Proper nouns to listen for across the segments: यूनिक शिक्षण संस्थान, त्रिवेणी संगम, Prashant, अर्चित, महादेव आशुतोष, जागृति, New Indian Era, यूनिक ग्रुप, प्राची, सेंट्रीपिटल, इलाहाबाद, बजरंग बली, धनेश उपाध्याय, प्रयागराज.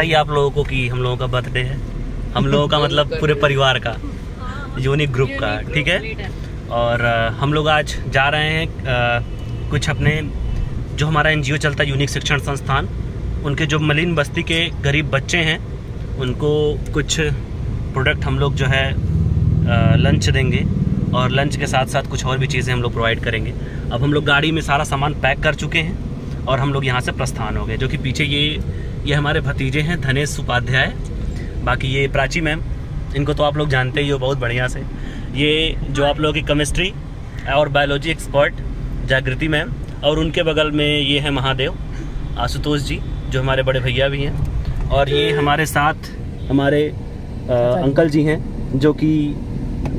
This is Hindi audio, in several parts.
पता ही आप लोगों को कि हम लोगों का बर्थडे है, हम लोगों का मतलब पूरे परिवार का, यूनिक ग्रुप का, ठीक है। और हम लोग आज जा रहे हैं कुछ अपने जो हमारा एनजीओ चलता है यूनिक शिक्षण संस्थान, उनके जो मलिन बस्ती के गरीब बच्चे हैं उनको कुछ प्रोडक्ट हम लोग जो है लंच देंगे और लंच के साथ साथ कुछ और भी चीज़ें हम लोग प्रोवाइड करेंगे। अब हम लोग गाड़ी में सारा सामान पैक कर चुके हैं और हम लोग यहाँ से प्रस्थान हो गए। जो कि पीछे ये हमारे भतीजे हैं धनेश उपाध्याय, बाकी ये प्राची मैम, इनको तो आप लोग जानते ही हो बहुत बढ़िया से। ये जो आप लोगों की केमिस्ट्री और बायोलॉजी एक्सपर्ट जागृति मैम, और उनके बगल में ये है महादेव आशुतोष जी जो हमारे बड़े भैया भी हैं, और ये हमारे साथ हमारे अंकल जी हैं जो कि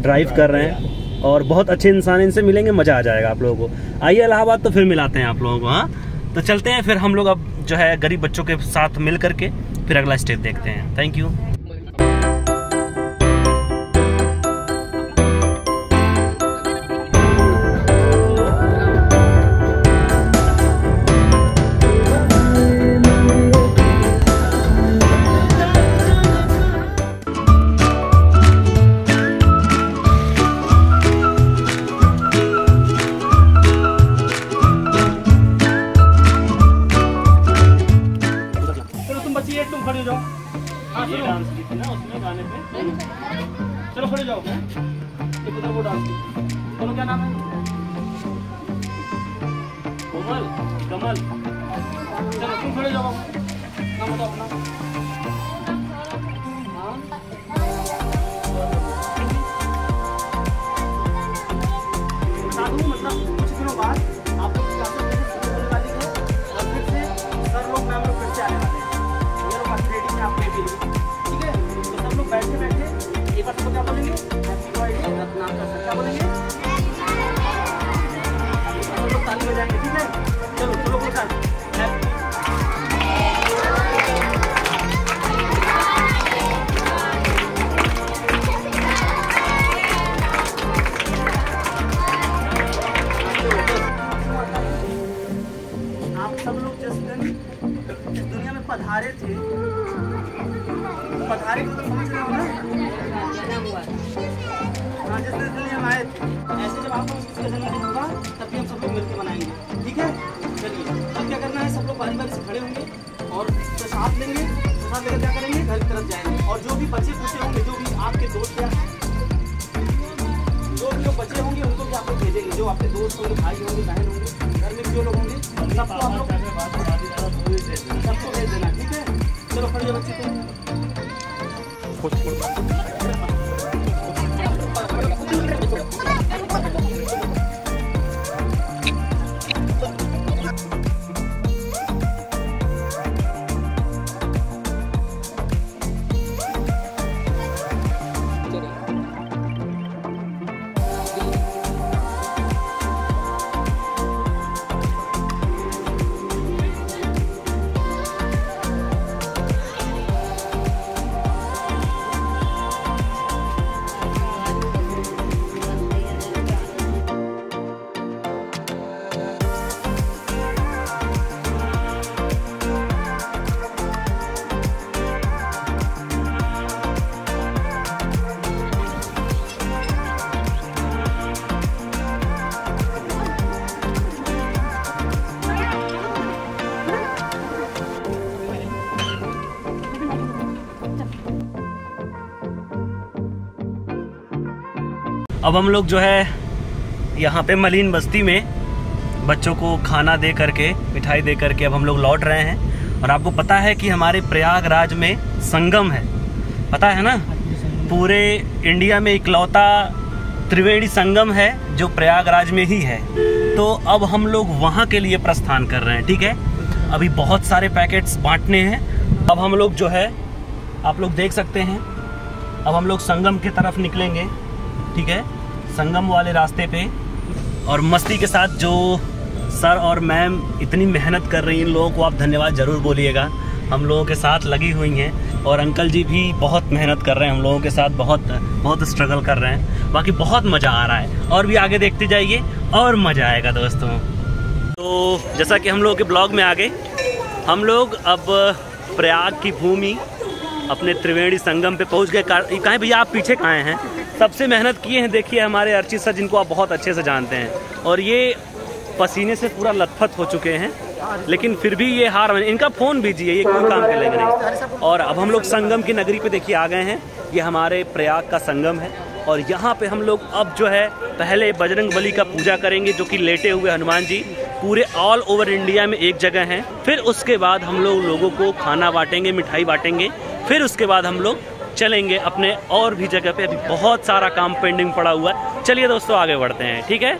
ड्राइव कर रहे हैं और बहुत अच्छे इंसान, इनसे मिलेंगे मज़ा आ जाएगा आप लोगों को। आइए इलाहाबाद, तो फिर मिलाते हैं आप लोगों को। हाँ तो चलते हैं फिर हम लोग अब जो है गरीब बच्चों के साथ मिल करके फिर अगला स्टेप देखते हैं। Thank you. अब हम लोग जो है यहाँ पे मलिन बस्ती में बच्चों को खाना दे करके, मिठाई दे करके अब हम लोग लौट रहे हैं। और आपको पता है कि हमारे प्रयागराज में संगम है, पता है ना, पूरे इंडिया में इकलौता त्रिवेणी संगम है जो प्रयागराज में ही है। तो अब हम लोग वहाँ के लिए प्रस्थान कर रहे हैं, ठीक है। अभी बहुत सारे पैकेट्स बांटने हैं। अब हम लोग जो है, आप लोग देख सकते हैं, अब हम लोग संगम की तरफ निकलेंगे, ठीक है, संगम वाले रास्ते पे। और मस्ती के साथ जो सर और मैम इतनी मेहनत कर रही हैं, इन लोगों को आप धन्यवाद ज़रूर बोलिएगा, हम लोगों के साथ लगी हुई हैं। और अंकल जी भी बहुत मेहनत कर रहे हैं, हम लोगों के साथ बहुत स्ट्रगल कर रहे हैं। बाकी बहुत मज़ा आ रहा है, और भी आगे देखते जाइए और मज़ा आएगा दोस्तों। तो जैसा कि हम लोगों के ब्लॉग में आगे हम लोग अब प्रयाग की भूमि अपने त्रिवेणी संगम पे पहुंच गए। कहाँ भैया आप पीछे कहाँ हैं? सबसे मेहनत किए हैं। देखिए हमारे अर्चित सर जिनको आप बहुत अच्छे से जानते हैं और ये पसीने से पूरा लथपथ हो चुके हैं, लेकिन फिर भी ये हार मान। इनका फ़ोन भेजिए, ये कोई काम के लेंगे नहीं। और अब हम लोग संगम की नगरी पे देखिए आ गए हैं। ये हमारे प्रयाग का संगम है और यहाँ पे हम लोग अब जो है पहले बजरंग बली का पूजा करेंगे जो कि लेटे हुए हनुमान जी पूरे ऑल ओवर इंडिया में एक जगह हैं। फिर उसके बाद हम लोग लोगों को खाना बांटेंगे, मिठाई बांटेंगे। फिर उसके बाद हम लोग चलेंगे अपने और भी जगह पे। अभी बहुत सारा काम पेंडिंग पड़ा हुआ है। चलिए दोस्तों आगे बढ़ते हैं, ठीक है।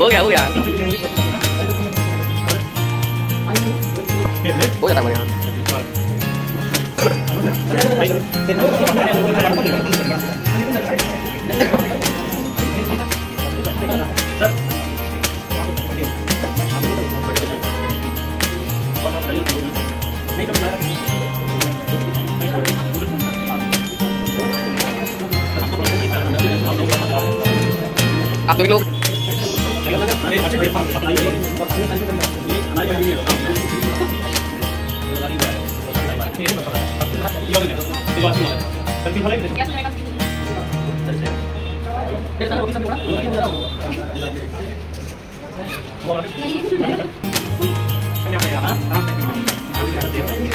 हो गया हो गया आप लोग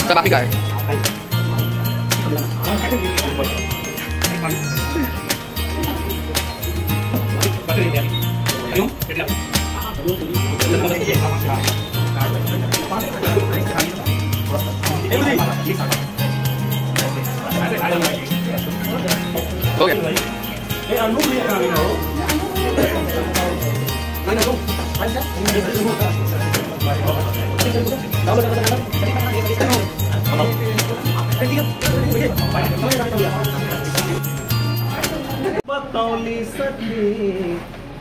सब आप ही का है बतौली सखी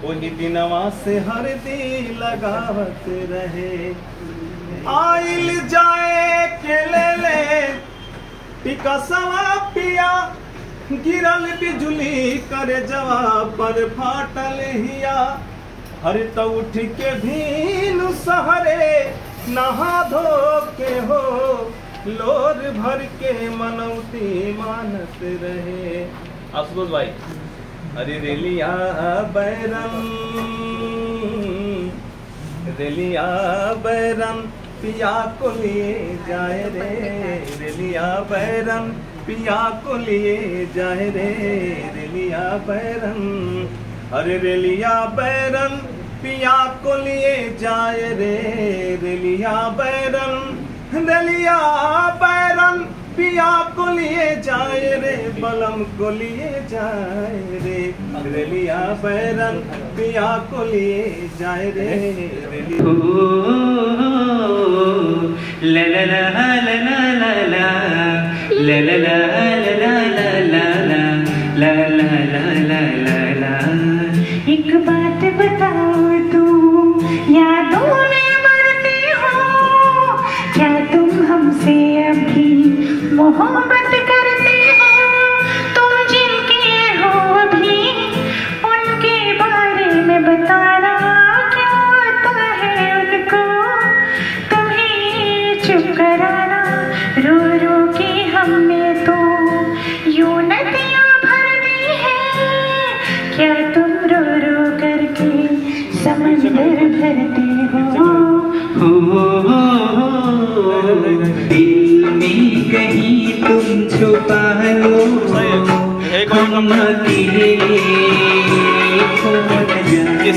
उनी दिनवा से हर दिल लगावत रहे आइल जाए के ले टिका सवा पिया गिरल बिजुली करे जवाब पर फाटल हिया हर तो उठ के भीन सहरे नहा धो के हो लोर भर के मनौती मानत रहे। आशुतोष भाई अरे रेलिया बैरम रेलिया बैरम पिया को लिए जाए रे रेलिया बैरम पिया को लिए जाए रे रेलिया बैरम अरे रेलिया बैरम पिया को लिए जाए रे रेलिया बैरम पिया को लिए जाए रे बलम को लिए जाए रे रेलिया बैरन पिया को लिए जाए रे ला। एक बात बताओ तू यादों में मरते हो क्या तुम हमसे अभी मोहब्बत करते हो तुम जिनके हो अभी उनके बारे में बताना क्या आता है उनको तुम्हें चुप कराना रो रो के हमने तो यूं नदियां भर दी है क्या तुम रो रो करके समंदर भरते हो। दिल में कहीं तुम छुपा लो हम अकेले खो न जाए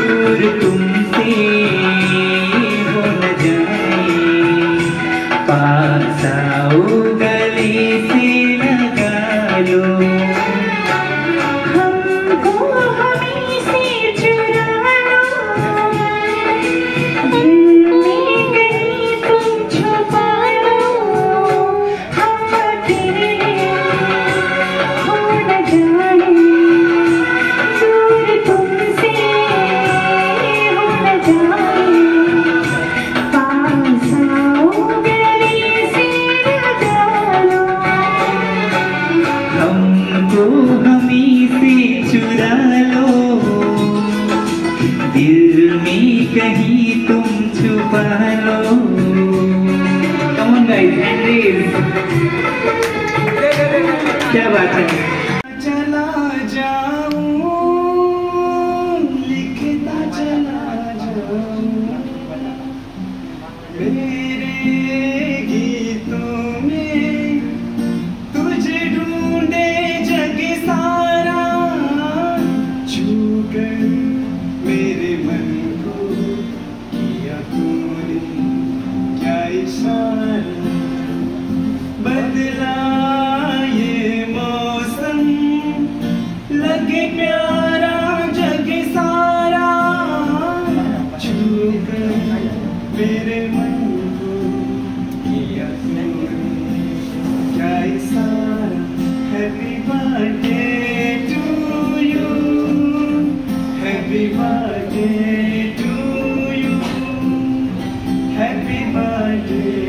दूर तुमसे हो न जाए पास आओ गले से लगा लो Happy birthday to you. Happy birthday.